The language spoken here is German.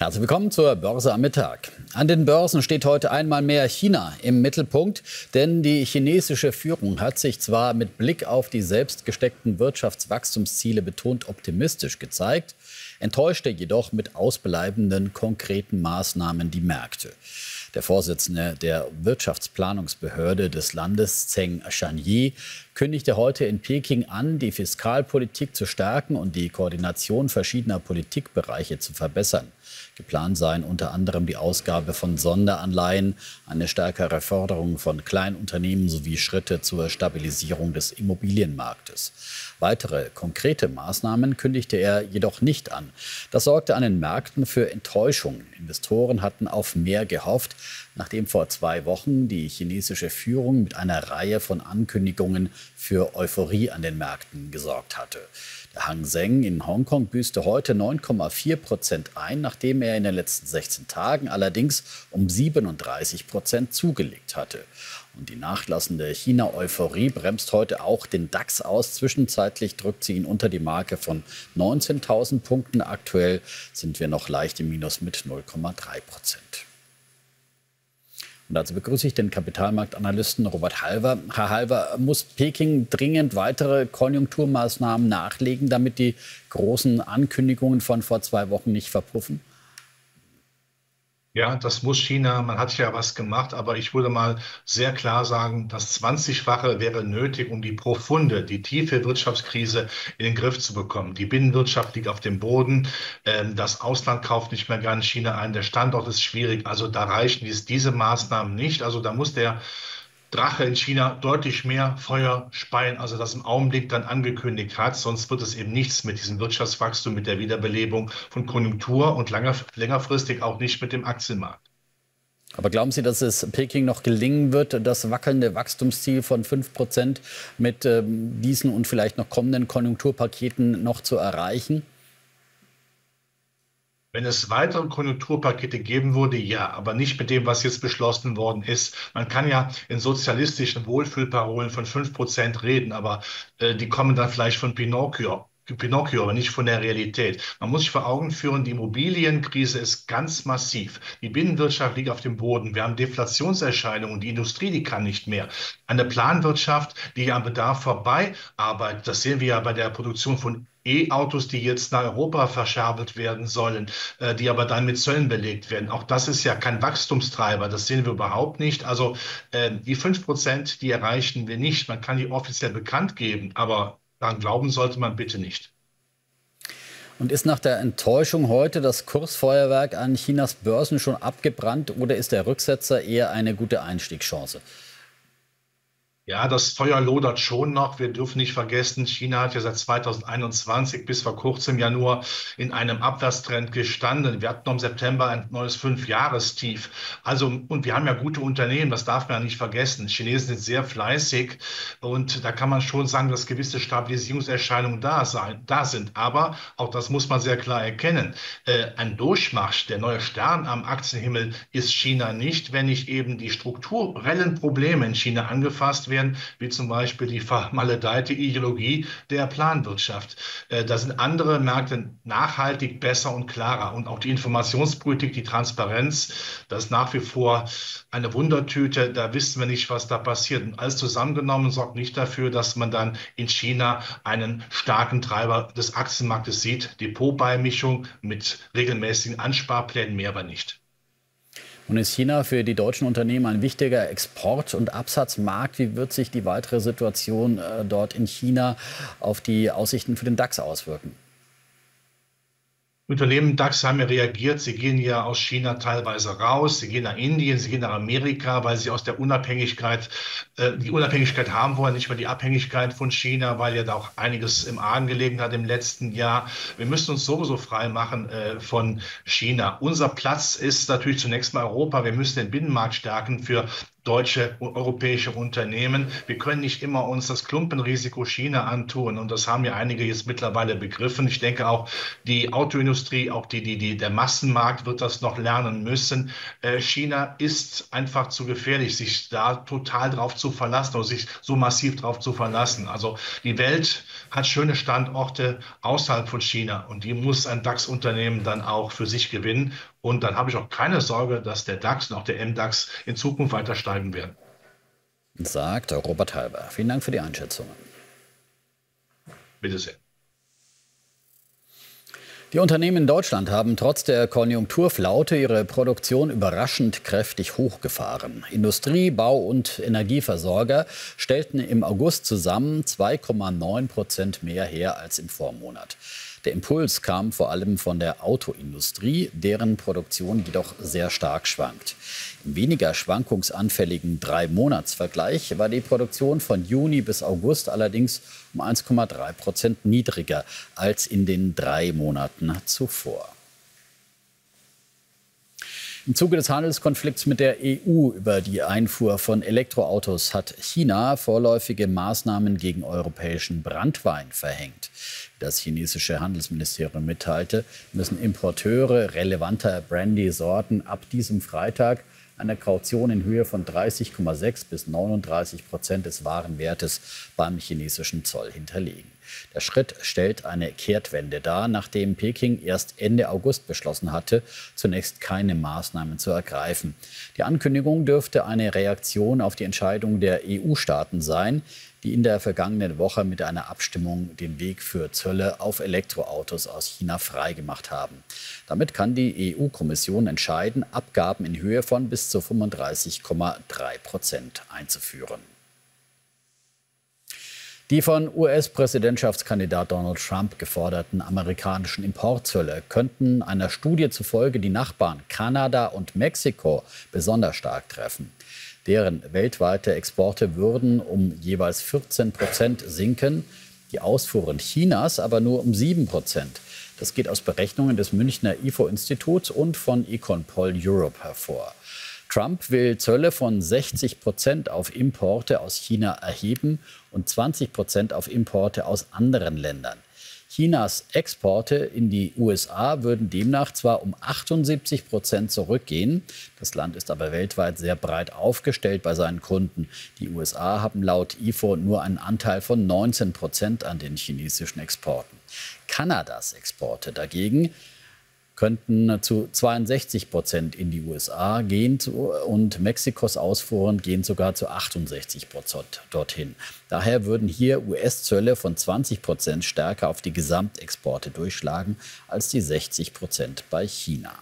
Herzlich willkommen zur Börse am Mittag. An den Börsen steht heute einmal mehr China im Mittelpunkt, denn die chinesische Führung hat sich zwar mit Blick auf die selbst gesteckten Wirtschaftswachstumsziele betont optimistisch gezeigt, enttäuschte jedoch mit ausbleibenden konkreten Maßnahmen die Märkte. Der Vorsitzende der Wirtschaftsplanungsbehörde des Landes, Zheng Shanjie, kündigte heute in Peking an, die Fiskalpolitik zu stärken und die Koordination verschiedener Politikbereiche zu verbessern. Geplant seien unter anderem die Ausgabe von Sonderanleihen, eine stärkere Förderung von Kleinunternehmen sowie Schritte zur Stabilisierung des Immobilienmarktes. Weitere konkrete Maßnahmen kündigte er jedoch nicht an. Das sorgte an den Märkten für Enttäuschung. Investoren hatten auf mehr gehofft, nachdem vor 2 Wochen die chinesische Führung mit einer Reihe von Ankündigungen für Euphorie an den Märkten gesorgt hatte. Der Hang Seng in Hongkong büßte heute 9,4% ein, nachdem er in den letzten 16 Tagen allerdings um 37% zugelegt hatte. Und die nachlassende China-Euphorie bremst heute auch den DAX aus. Zwischenzeitlich drückt sie ihn unter die Marke von 19.000 Punkten. Aktuell sind wir noch leicht im Minus mit 0,3%. Und dazu begrüße ich den Kapitalmarktanalysten Robert Halver. Herr Halver, muss Peking dringend weitere Konjunkturmaßnahmen nachlegen, damit die großen Ankündigungen von vor 2 Wochen nicht verpuffen? Ja, das muss China. Man hat ja was gemacht, aber ich würde mal sehr klar sagen, das 20-fache wäre nötig, um die profunde, die tiefe Wirtschaftskrise in den Griff zu bekommen. Die Binnenwirtschaft liegt auf dem Boden, das Ausland kauft nicht mehr ganz China ein, der Standort ist schwierig, also da reichen diese Maßnahmen nicht. Also da muss der Drache in China deutlich mehr Feuer speien, als er das im Augenblick dann angekündigt hat. Sonst wird es eben nichts mit diesem Wirtschaftswachstum, mit der Wiederbelebung von Konjunktur und längerfristig auch nicht mit dem Aktienmarkt. Aber glauben Sie, dass es Peking noch gelingen wird, das wackelnde Wachstumsziel von 5% mit diesen und vielleicht noch kommenden Konjunkturpaketen noch zu erreichen? Wenn es weitere Konjunkturpakete geben würde, ja, aber nicht mit dem, was jetzt beschlossen worden ist. Man kann ja in sozialistischen Wohlfühlparolen von 5% reden, aber die kommen dann vielleicht von Pinocchio, aber nicht von der Realität. Man muss sich vor Augen führen, die Immobilienkrise ist ganz massiv. Die Binnenwirtschaft liegt auf dem Boden. Wir haben Deflationserscheinungen. Die Industrie, die kann nicht mehr. Eine Planwirtschaft, die am Bedarf vorbei arbeitet, das sehen wir ja bei der Produktion von E-Autos, die jetzt nach Europa verscherbelt werden sollen, die aber dann mit Zöllen belegt werden. Auch das ist ja kein Wachstumstreiber, das sehen wir überhaupt nicht. Also die 5%, die erreichen wir nicht. Man kann die offiziell bekannt geben, aber daran glauben sollte man bitte nicht. Und ist nach der Enttäuschung heute das Kursfeuerwerk an Chinas Börsen schon abgebrannt oder ist der Rücksetzer eher eine gute Einstiegschance? Ja, das Feuer lodert schon noch. Wir dürfen nicht vergessen, China hat ja seit 2021 bis vor kurzem ja nur in einem Abwärtstrend gestanden. Wir hatten im September ein neues 5-Jahrestief. Also, und wir haben ja gute Unternehmen, das darf man ja nicht vergessen. Chinesen sind sehr fleißig und da kann man schon sagen, dass gewisse Stabilisierungserscheinungen da sind. Aber auch das muss man sehr klar erkennen. Ein Durchmarsch, der neue Stern am Aktienhimmel ist China nicht, wenn nicht eben die strukturellen Probleme in China angefasst werden, wie zum Beispiel die vermaledeite Ideologie der Planwirtschaft. Da sind andere Märkte nachhaltig besser und klarer. Und auch die Informationspolitik, die Transparenz, das ist nach wie vor eine Wundertüte. Da wissen wir nicht, was da passiert. Und alles zusammengenommen sorgt nicht dafür, dass man dann in China einen starken Treiber des Aktienmarktes sieht. Depotbeimischung mit regelmäßigen Ansparplänen, mehr aber nicht. Und ist China für die deutschen Unternehmen ein wichtiger Export- und Absatzmarkt? Wie wird sich die weitere Situation dort in China auf die Aussichten für den DAX auswirken? Unternehmen DAX haben ja reagiert. Sie gehen ja aus China teilweise raus. Sie gehen nach Indien, sie gehen nach Amerika, weil sie aus der Unabhängigkeit, die Unabhängigkeit haben wollen, nicht mehr die Abhängigkeit von China, weil ja da auch einiges im Argen gelegen hat im letzten Jahr. Wir müssen uns sowieso frei machen von China. Unser Platz ist natürlich zunächst mal Europa. Wir müssen den Binnenmarkt stärken für deutsche und europäische Unternehmen. Wir können nicht immer uns das Klumpenrisiko China antun, und das haben ja einige jetzt mittlerweile begriffen. Ich denke auch die Autoindustrie, auch der Massenmarkt wird das noch lernen müssen. China ist einfach zu gefährlich, sich da total drauf zu verlassen oder sich so massiv drauf zu verlassen. Also die Welt hat schöne Standorte außerhalb von China, und die muss ein DAX-Unternehmen dann auch für sich gewinnen. Und dann habe ich auch keine Sorge, dass der DAX und auch der MDAX in Zukunft weiter steigen werden. Sagt Robert Halber. Vielen Dank für die Einschätzungen. Bitte sehr. Die Unternehmen in Deutschland haben trotz der Konjunkturflaute ihre Produktion überraschend kräftig hochgefahren. Industrie-, Bau- und Energieversorger stellten im August zusammen 2,9% mehr her als im Vormonat. Der Impuls kam vor allem von der Autoindustrie, deren Produktion jedoch sehr stark schwankt. Im weniger schwankungsanfälligen 3-Monats-Vergleich war die Produktion von Juni bis August allerdings um 1,3% niedriger als in den 3 Monaten zuvor. Im Zuge des Handelskonflikts mit der EU über die Einfuhr von Elektroautos hat China vorläufige Maßnahmen gegen europäischen Branntwein verhängt. Wie das chinesische Handelsministerium mitteilte, müssen Importeure relevanter Brandy-Sorten ab diesem Freitag eine Kaution in Höhe von 30,6 bis 39% des Warenwertes beim chinesischen Zoll hinterlegen. Der Schritt stellt eine Kehrtwende dar, nachdem Peking erst Ende August beschlossen hatte, zunächst keine Maßnahmen zu ergreifen. Die Ankündigung dürfte eine Reaktion auf die Entscheidung der EU-Staaten sein, die in der vergangenen Woche mit einer Abstimmung den Weg für Zölle auf Elektroautos aus China freigemacht haben. Damit kann die EU-Kommission entscheiden, Abgaben in Höhe von bis zu 35,3% einzuführen. Die von US-Präsidentschaftskandidat Donald Trump geforderten amerikanischen Importzölle könnten einer Studie zufolge die Nachbarn Kanada und Mexiko besonders stark treffen. Deren weltweite Exporte würden um jeweils 14% sinken, die Ausfuhren Chinas aber nur um 7%. Das geht aus Berechnungen des Münchner IFO-Instituts und von Econpol Europe hervor. Trump will Zölle von 60% auf Importe aus China erheben und 20% auf Importe aus anderen Ländern. Chinas Exporte in die USA würden demnach zwar um 78% zurückgehen, das Land ist aber weltweit sehr breit aufgestellt bei seinen Kunden. Die USA haben laut IFO nur einen Anteil von 19% an den chinesischen Exporten. Kanadas Exporte dagegen könnten zu 62% in die USA gehen und Mexikos Ausfuhren gehen sogar zu 68% dorthin. Daher würden hier US-Zölle von 20% stärker auf die Gesamtexporte durchschlagen als die 60% bei China.